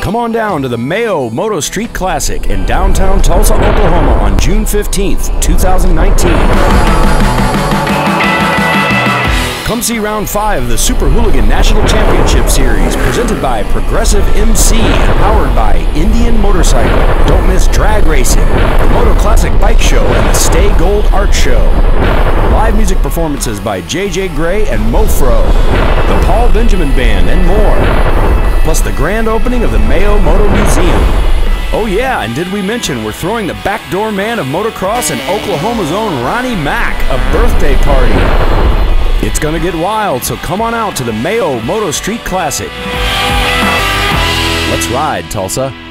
Come on down to the Mayo Moto Street Classic in downtown Tulsa, Oklahoma on June 15th, 2019. Come see Round 5 of the Super Hooligan National Championship Series, presented by Progressive MC and powered by Indian Motorcycle. Don't miss drag racing, the Moto Classic Bike Show, and the Stay Gold Art Show. Live music performances by JJ Grey and Mofro, the Paul Benjamin Band, and more. Plus the grand opening of the Mayo Moto Museum. Oh yeah, and did we mention we're throwing the backdoor man of motocross and Oklahoma's own Ronnie Mac a birthday party. It's gonna get wild, so come on out to the Mayo Moto Street Classic. Let's ride, Tulsa.